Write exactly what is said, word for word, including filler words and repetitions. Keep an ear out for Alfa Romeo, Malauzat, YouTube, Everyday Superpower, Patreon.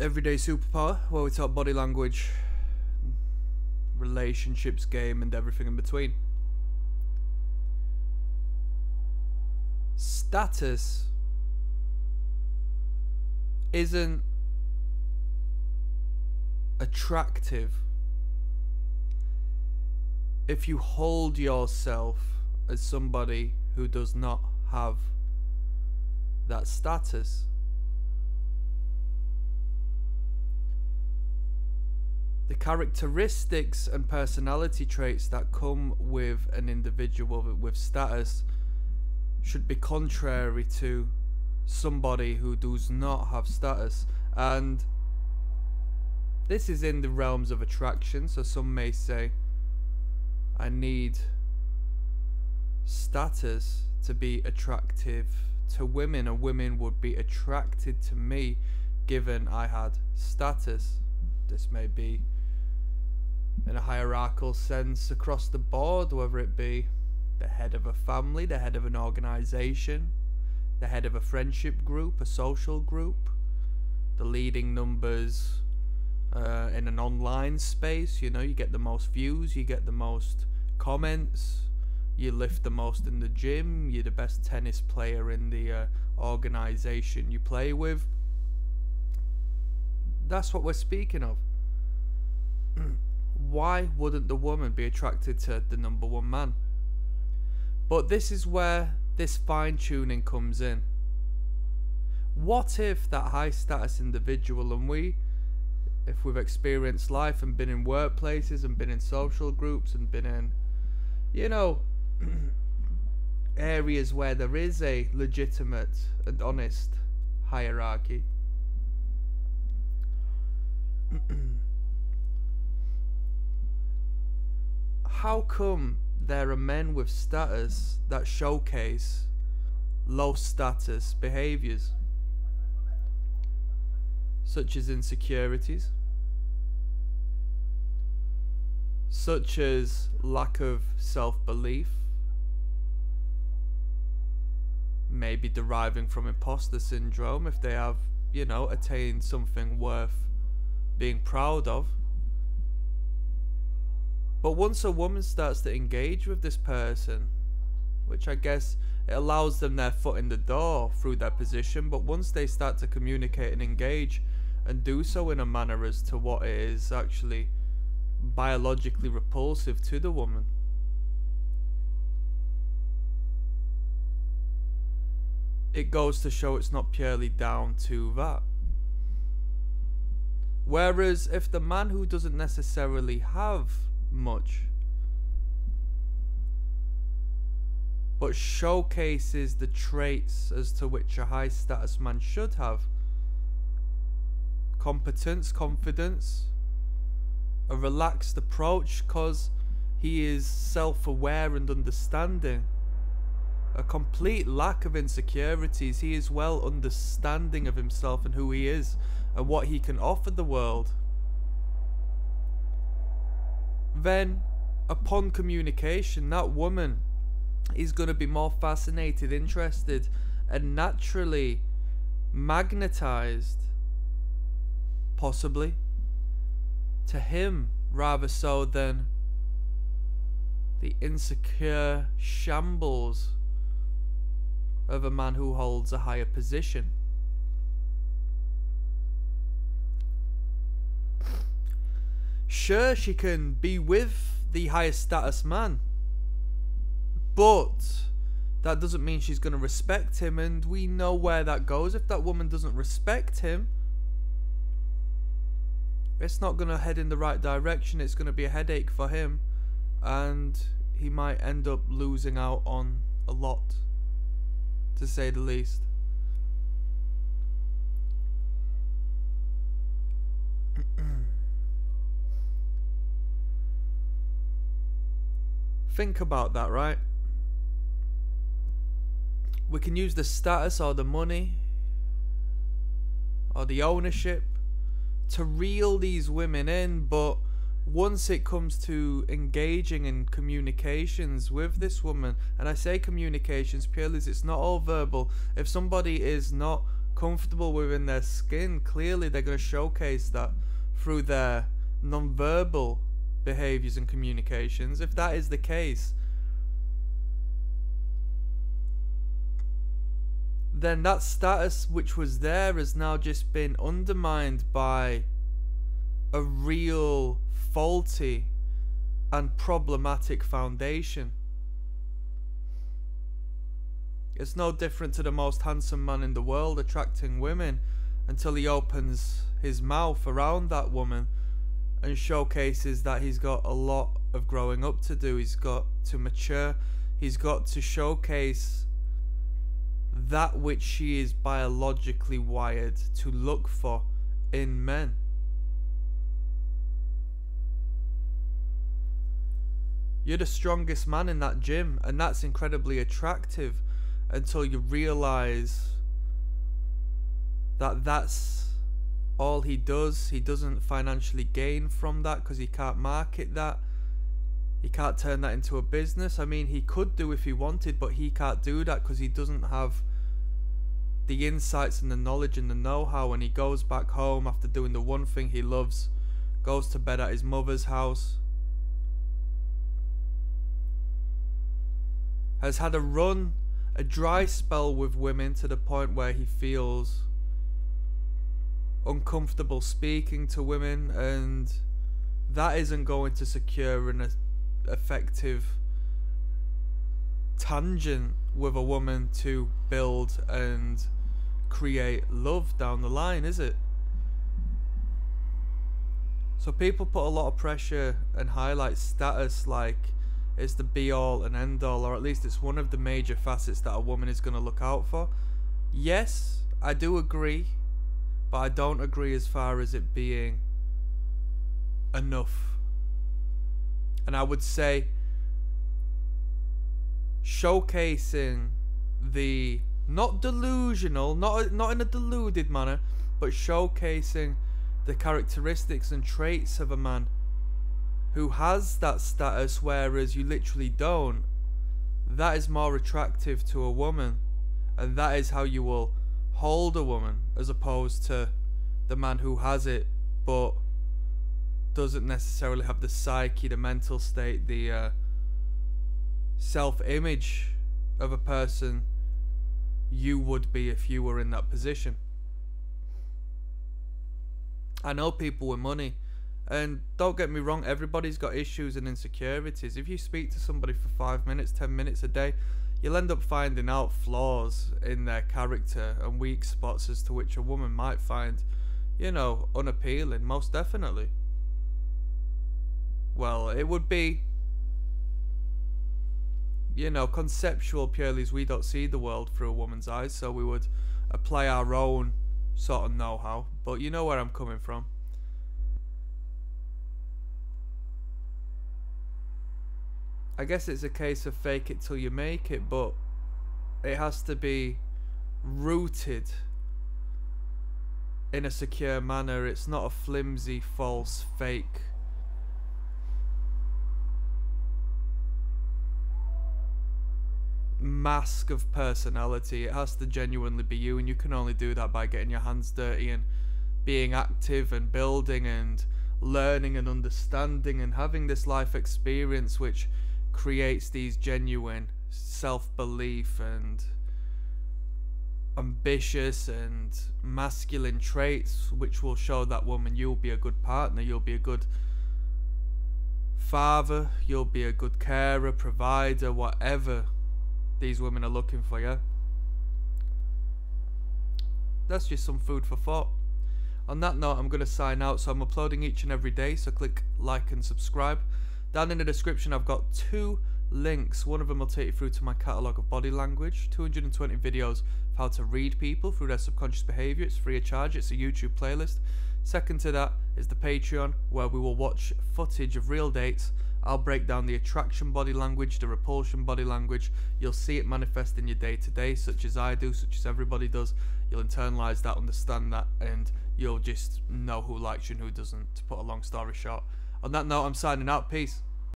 Everyday Superpower, where we talk body language, relationships, game, and everything in between. Status isn't attractive if you hold yourself as somebody who does not have that status. The characteristics and personality traits that come with an individual with status should be contrary to somebody who does not have status, and this is in the realms of attraction. So some may say, I need status to be attractive to women, and women would be attracted to me given I had status. This may be in a hierarchical sense across the board, whether it be the head of a family, the head of an organization, the head of a friendship group, a social group, the leading numbers uh, in an online space. You know, you get the most views, you get the most comments, you lift the most in the gym, you're the best tennis player in the uh, organization you play with. That's what we're speaking of. Why wouldn't the woman be attracted to the number one man? But this is where this fine-tuning comes in. What if that high-status individual, and we, if we've experienced life and been in workplaces and been in social groups and been in, you know, areas where there is a legitimate and honest hierarchy, how come there are men with status that showcase low status behaviors such as insecurities, such as lack of self-belief, maybe deriving from imposter syndrome if they have, you know, attained something worth being proud of? But once a woman starts to engage with this person, which I guess it allows them their foot in the door through their position, but once they start to communicate and engage and do so in a manner as to what it is actually biologically repulsive to the woman, it goes to show it's not purely down to that. Whereas if the man who doesn't necessarily have much but showcases the traits as to which a high status man should have, competence, confidence, a relaxed approach because he is self-aware and understanding, a complete lack of insecurities, he is well understanding of himself and who he is and what he can offer the world, then upon communication that woman is going to be more fascinated, interested, and naturally magnetized possibly to him, rather so than the insecure shambles of a man who holds a higher position. Sure, she can be with the highest status man, but that doesn't mean she's going to respect him, and we know where that goes. If that woman doesn't respect him, it's not going to head in the right direction. It's going to be a headache for him, and he might end up losing out on a lot, to say the least. Think about that, right? We can use the status or the money or the ownership to reel these women in, but once it comes to engaging in communications with this woman, and I say communications purely as it's not all verbal, if somebody is not comfortable within their skin. Clearly they're going to showcase that through their non-verbal behaviors and communications. If that is the case, then that status which was there has now just been undermined by a real faulty and problematic foundation. It's no different to the most handsome man in the world attracting women until he opens his mouth around that woman and showcases that he's got a lot of growing up to do. He's got to mature. He's got to showcase that which she is biologically wired to look for in men. You're the strongest man in that gym, and that's incredibly attractive until you realize that that's all he does. He doesn't financially gain from that because he can't market that. He can't turn that into a business. I mean, he could do if he wanted, but he can't do that because he doesn't have the insights and the knowledge and the know-how. And he goes back home after doing the one thing he loves, goes to bed at his mother's house, has had a run, a dry spell with women to the point where he feels uncomfortable speaking to women, and that isn't going to secure an effective tangent with a woman to build and create love down the line, is it? So people put a lot of pressure and highlight status like it's the be all and end all, or at least it's one of the major facets that a woman is going to look out for. Yes, I do agree, but I don't agree as far as it being enough. And I would say showcasing the not delusional, not not in a deluded manner, but showcasing the characteristics and traits of a man who has that status, whereas you literally don't, that is more attractive to a woman, and that is how you will hold a woman, as opposed to the man who has it but doesn't necessarily have the psyche, the mental state, the uh, self-image of a person you would be if you were in that position. I know people with money, and don't get me wrong, everybody's got issues and insecurities. If you speak to somebody for five minutes, ten minutes a day, you'll end up finding out flaws in their character and weak spots as to which a woman might find, you know, unappealing, most definitely. Well, it would be, you know, conceptual purely as we don't see the world through a woman's eyes, so we would apply our own sort of know-how, but you know where I'm coming from. I guess it's a case of fake it till you make it, but it has to be rooted in a secure manner. It's not a flimsy, false, fake. Mask of personality. It has to genuinely be you, and you can only do that by getting your hands dirty and being active and building and learning and understanding and having this life experience which creates these genuine self-belief and ambitious and masculine traits, which will show that woman you'll be a good partner, you'll be a good father, you'll be a good carer, provider, whatever these women are looking for. Yeah, that's just some food for thought. On that note, I'm going to sign out. So I'm uploading each and every day, so click like and subscribe. Down in the description I've got two links. One of them will take you through to my catalogue of body language, two hundred twenty videos of how to read people through their subconscious behaviour. It's free of charge, it's a YouTube playlist. Second to that is the Patreon, where we will watch footage of real dates. I'll break down the attraction body language, the repulsion body language. You'll see it manifest in your day to day, such as I do, such as everybody does. You'll internalise that, understand that, and you'll just know who likes you and who doesn't, to put a long story short. On that note, I'm signing out. Peace.